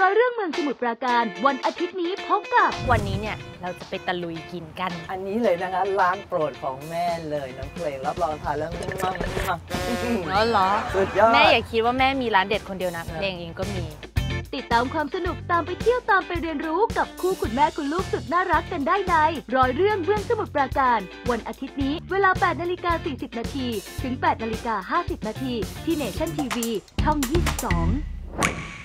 ร้อยเรื่องเมืองสมุทรปราการวันอาทิตย์นี้พบกับวันนี้เนี่ยเราจะไปตะลุยกินกันอันนี้เลยนะคะร้านโปรดของแม่เลยน้ำเพลงรับรองทานแล้วมั่งเหรอสุดยอดแม่อย่าคิดว่าแม่มีร้านเด็ดคนเดียวนะเพลงเองก็มีติดตามความสนุกตามไปเที่ยวตามไปเรียนรู้กับคู่คุณแม่คุณลูกสุดน่ารักกันได้ในร้อยเรื่องเมืองสมุทรปราการวันอาทิตย์นี้เวลา 8:40 น.ถึง 8:50 น.ที่ Nation TV ช่อง 22